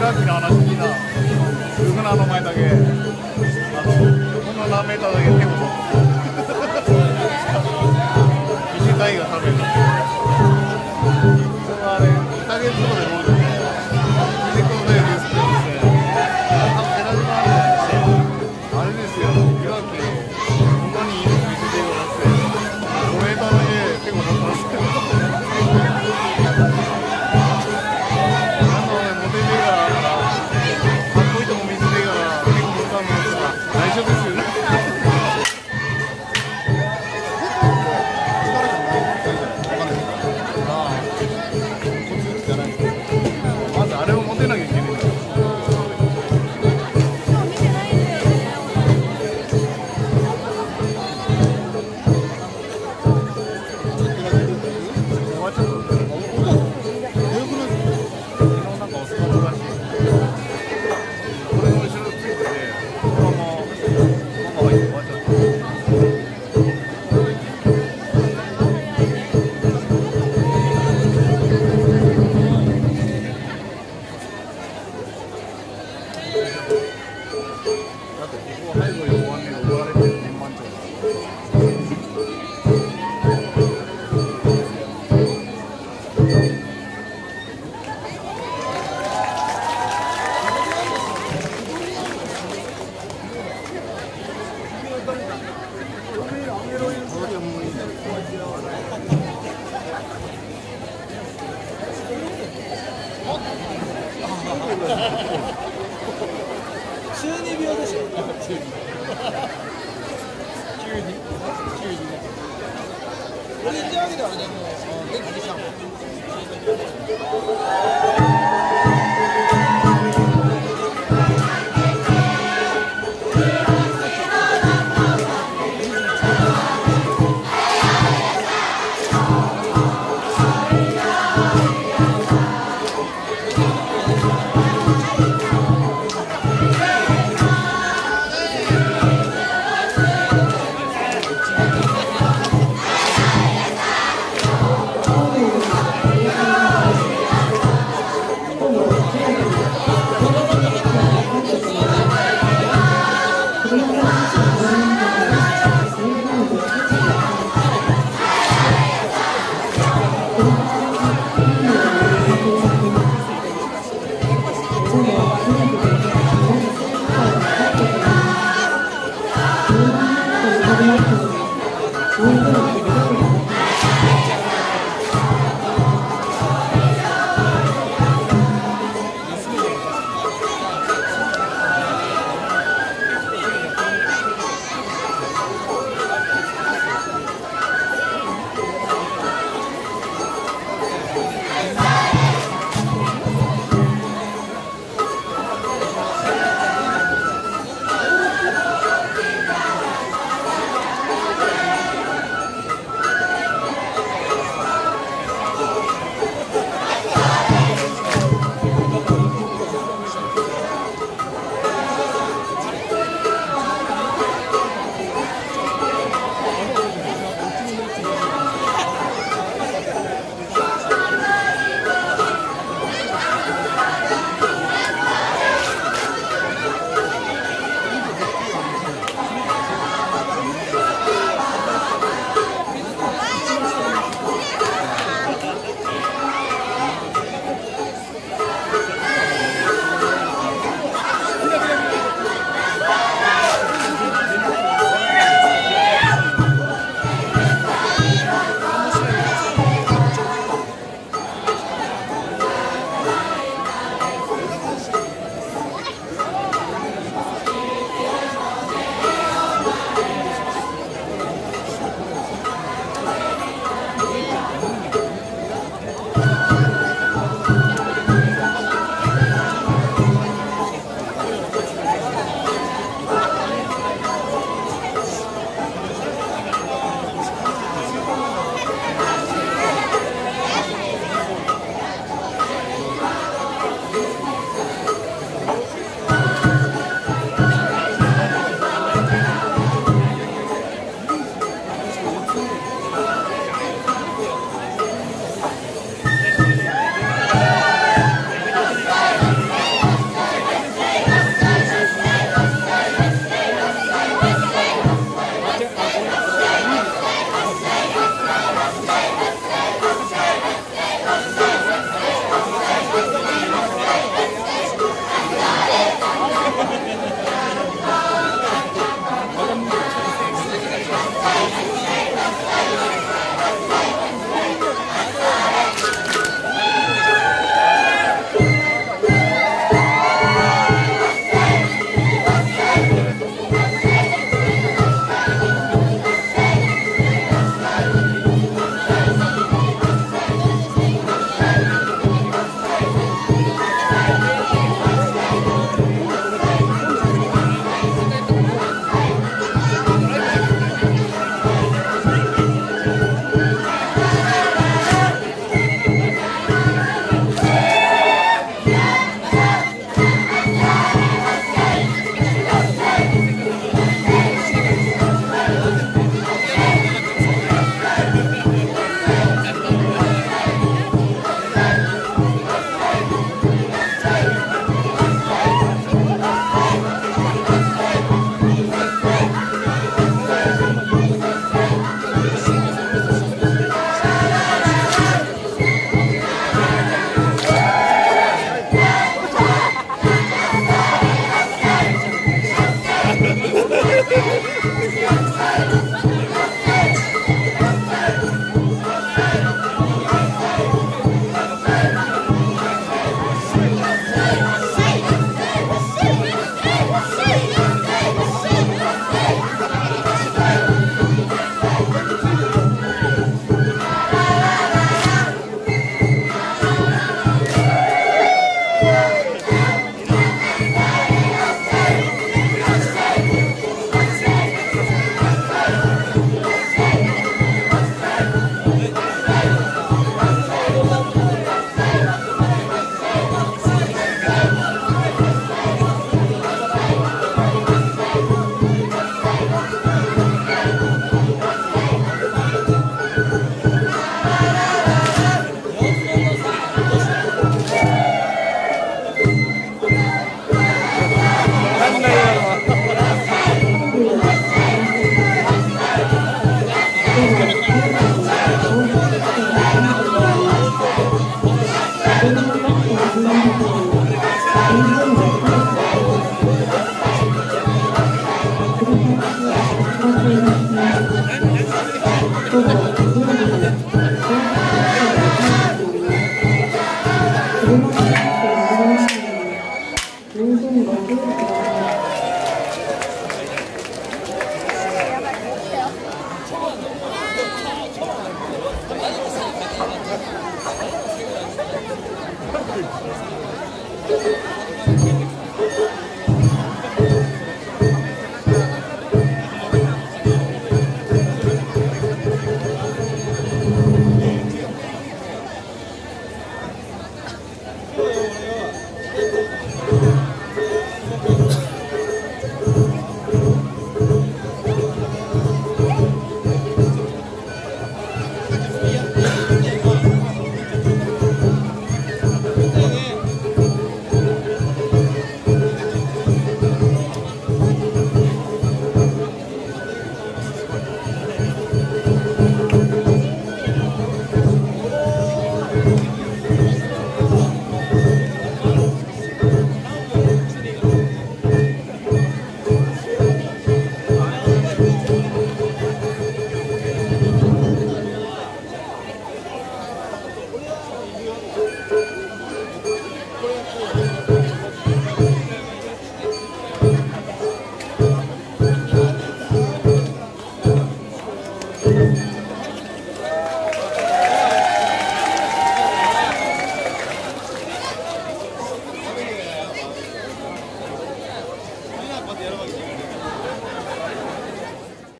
ラージの話聞いた。ルグナーの前だけ、横の何メーターだけ手を取って。石大が食べる。それはあれ、イタリアンとかでも。